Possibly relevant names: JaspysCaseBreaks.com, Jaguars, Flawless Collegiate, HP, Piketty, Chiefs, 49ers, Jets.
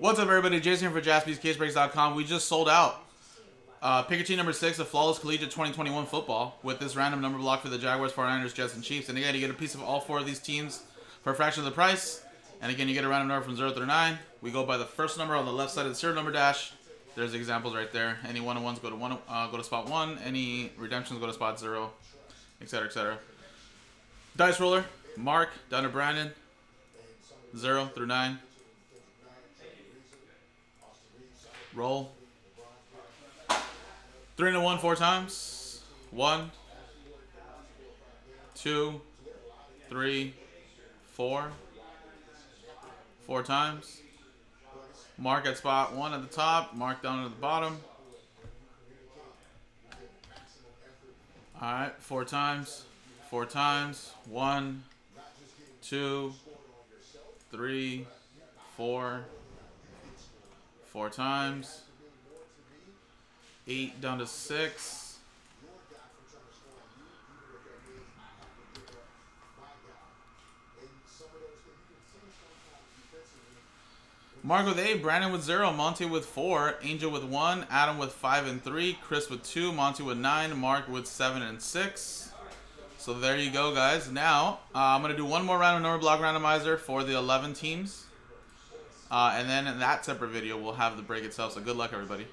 What's up, everybody? Jason here for JaspysCaseBreaks.com. We just sold out Piketty number 6 of Flawless Collegiate 2021 football with this random number block for the Jaguars, 49ers, Jets, and Chiefs. And again, you get a piece of all four of these teams for a fraction of the price. And again, you get a random number from 0 through 9. We go by the first number on the left side of the serial number dash. There's examples right there. Any one-on-ones go to spot 1. Any redemptions go to spot 0, etc., etc. Dice roller, Mark down to Brandon, 0 through 9. Roll. 3 and a 1 4 times. 1, 2, 3, 4. 4 times. Mark at spot 1 at the top. Mark down at the bottom. Alright, 4 times. 4 times. 1, 2, 3, 4. 4 times. 8 down to 6. Mark with 8, Brandon with 0, Monty with 4, Angel with 1, Adam with 5 and 3, Chris with 2, Monty with 9, Mark with 7 and 6. So there you go, guys. Now, I'm going to do one more random number block randomizer for the 11 teams. And then in that separate video, we'll have the break itself. So good luck, everybody.